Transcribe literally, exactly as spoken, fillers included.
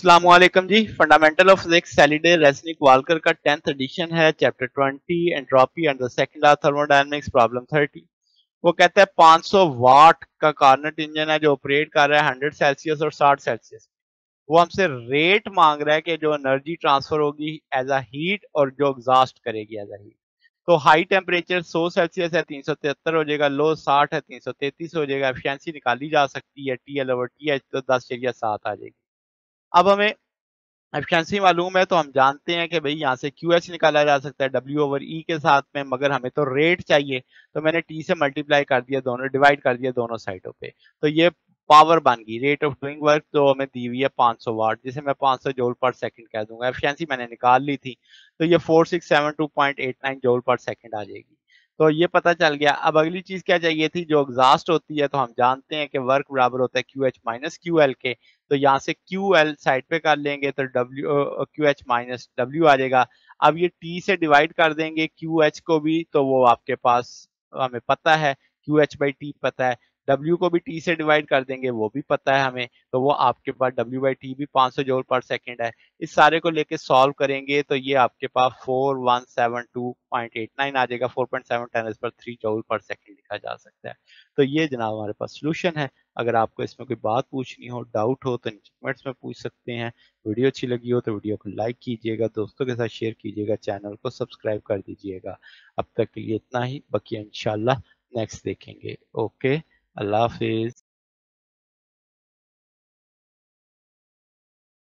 अस्सलामुअलैकुम जी। Fundamental of physics Halliday Resnick Walker का टेंथ एडिशन है। Chapter twenty entropy and the second law of thermodynamics, problem thirty. वो कहता है पाँच सौ वाट का कार्नट इंजन है जो ऑपरेट कर रहा है हंड्रेड सेल्सियस और साठ सेल्सियस। वो हमसे रेट मांग रहा है कि जो एनर्जी ट्रांसफर होगी एज अ हीट और जो एग्जॉस्ट करेगी एज अ हीट। तो हाई टेम्परेचर सौ सेल्सियस है तीन सौ तिहत्तर हो जाएगा, लो साठ है तीन सौ तैंतीस हो जाएगा। एफिशिएंसी निकाली जा सकती है T L over T H, तो दस एरिया सात आ जाएगी। अब हमें एफिशिएंसी मालूम है तो हम जानते हैं कि भाई यहाँ से क्यू एच निकाला जा सकता है डब्ल्यू ओवर ई के साथ में, मगर हमें तो रेट चाहिए तो मैंने टी से मल्टीप्लाई कर दिया, दोनों डिवाइड कर दिया दोनों साइडों पे, तो ये पावर बन गई रेट ऑफ डूइंग वर्क जो हमें दी हुई है पाँच सौ वाट, जिसे मैं पाँच सौ जूल पर सेकंड कह दूंगा। एफिशिएंसी मैंने निकाल ली थी तो ये four six seven two point eight nine joule पर सेकंड आ जाएगी। तो ये पता चल गया। अब अगली चीज क्या चाहिए थी, जो एग्जॉस्ट होती है तो हम जानते हैं कि वर्क बराबर होता है Q H minus Q L के, तो यहाँ से क्यू एल साइड पे कर लेंगे तो W Q H minus W आ जाएगा। अब ये टी से डिवाइड कर देंगे क्यू एच को भी, तो वो आपके पास हमें पता है क्यू एच बाई टी पता है, W को भी T से डिवाइड कर देंगे वो भी पता है हमें, तो वो आपके पास W बाई टी भी पाँच सौ जूल पर सेकंड है। इस सारे को लेके सॉल्व करेंगे तो ये आपके पास four one seven two point eight nine आ जाएगा, फोर पॉइंट सेवन टेन इस पर थ्री जूल पर सेकंड लिखा जा सकता है। तो ये जनाब हमारे पास सोल्यूशन है। अगर आपको इसमें कोई बात पूछनी हो, डाउट हो तो नीचे कमेंट्स में पूछ सकते हैं। वीडियो अच्छी लगी हो तो वीडियो को लाइक कीजिएगा, दोस्तों के साथ शेयर कीजिएगा, चैनल को सब्सक्राइब कर दीजिएगा। अब तक के लिए इतना ही, बाकी इंशाल्लाह नेक्स्ट देखेंगे। ओके, अल्लाह हाफिज।